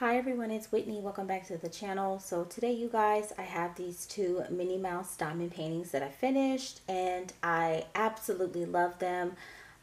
Hi everyone, it's Whitney. Welcome back to the channel. So today you guys, I have these two Minnie Mouse diamond paintings that I finished and I absolutely love them.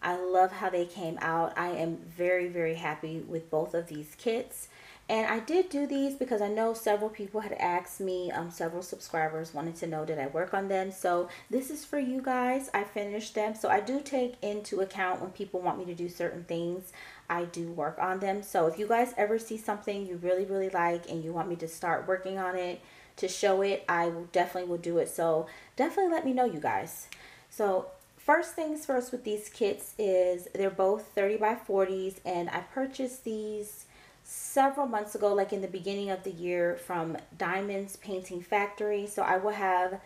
I love how they came out. I am very, very happy with both of these kits. And I did do these because I know several people had asked me, several subscribers wanted to know, did I work on them? So this is for you guys. I finished them. So I do take into account when people want me to do certain things, I do work on them. So if you guys ever see something you really, really like and you want me to start working on it, to show it, I will definitely will do it. So definitely let me know, you guys. So first things first with these kits is they're both 30 by 40s, and I purchased these several months ago, like in the beginning of the year, from Diamonds Painting Factory. So I will have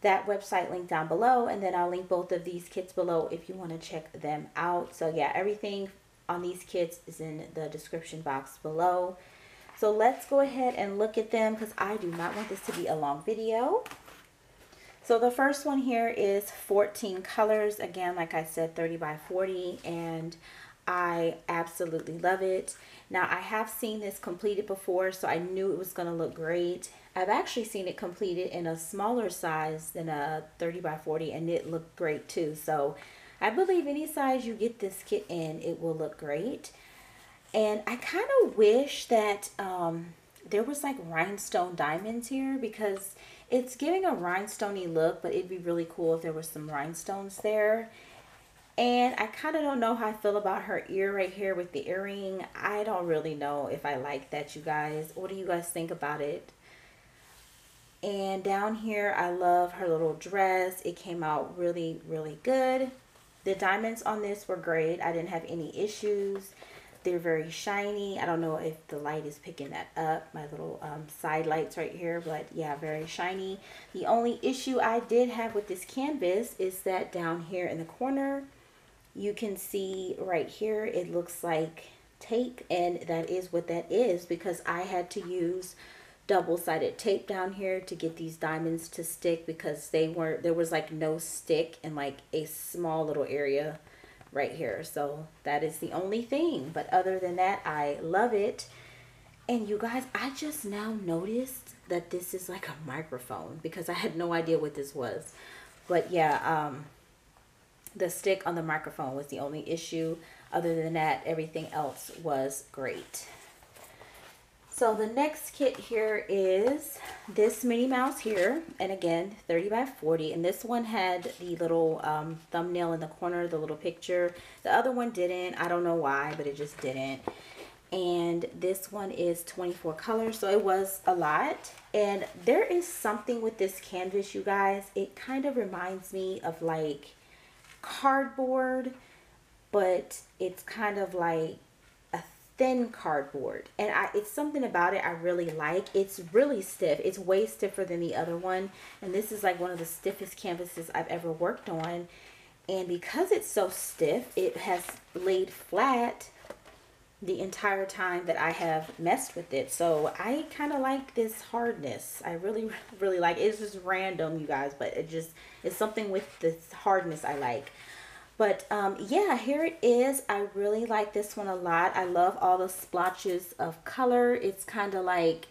that website link down below, and then I'll link both of these kits below if you want to check them out. So yeah, everything on these kits is in the description box below. So let's go ahead and look at them because I do not want this to be a long video. So the first one here is 14 colors. Again, like I said, 30 by 40, and I absolutely love it. Now, I have seen this completed before, so I knew it was going to look great. I've actually seen it completed in a smaller size than a 30 by 40, and it looked great too. So I believe any size you get this kit in, it will look great. And I kind of wish that there was like rhinestone diamonds here, because it's giving a rhinestone-y look, but it'd be really cool if there were some rhinestones there. And I kind of don't know how I feel about her ear right here with the earring. I don't really know if I like that, you guys. What do you guys think about it? And down here, I love her little dress. It came out really, really good. The diamonds on this were great. I didn't have any issues. They're very shiny. I don't know if the light is picking that up, my little side lights right here, but yeah, very shiny. The only issue I did have with this canvas is that down here in the corner, you can see right here, it looks like tape, and that is what that is, because I had to use double-sided tape down here to get these diamonds to stick, because they weren't, there was like no stick in like a small little area right here. So that is the only thing, but other than that, I love it. And you guys, I just now noticed that this is like a microphone, because I had no idea what this was. But yeah, the stick on the microphone was the only issue. Other than that, everything else was great. So the next kit here is this Minnie Mouse here, and again, 30 by 40. And this one had the little thumbnail in the corner, the little picture. The other one didn't. I don't know why, but it just didn't. And this one is 24 colors, so it was a lot. And there is something with this canvas, you guys. It kind of reminds me of like cardboard, but it's kind of like thin cardboard, and it's something about it I really like. It's really stiff. It's way stiffer than the other one, and this is like one of the stiffest canvases I've ever worked on. And because it's so stiff, it has laid flat the entire time that I have messed with it. So I kind of like this hardness. I really, really like it. It's just random, you guys, but it just is something with this hardness I like. But yeah, here it is. I really like this one a lot. I love all the splotches of color. It's kind of like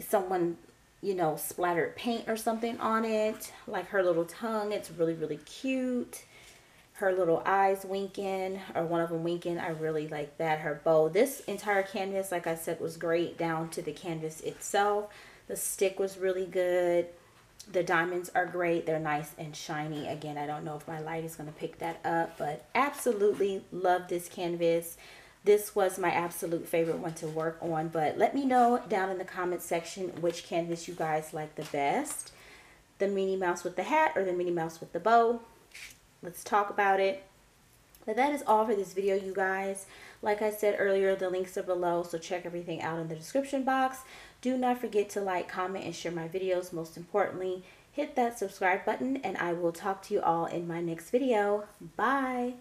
someone, you know, splattered paint or something on it. Like her little tongue. It's really, really cute. Her little eyes winking, or one of them winking. I really like that. Her bow. This entire canvas, like I said, was great down to the canvas itself. The stick was really good. The diamonds are great. They're nice and shiny. Again, I don't know if my light is going to pick that up, but absolutely love this canvas. This was my absolute favorite one to work on, but let me know down in the comment section which canvas you guys like the best. The Minnie Mouse with the hat or the Minnie Mouse with the bow. Let's talk about it. But that is all for this video, you guys. Like I said earlier, the links are below, so check everything out in the description box. Do not forget to like, comment, and share my videos. Most importantly, hit that subscribe button, and I will talk to you all in my next video. Bye!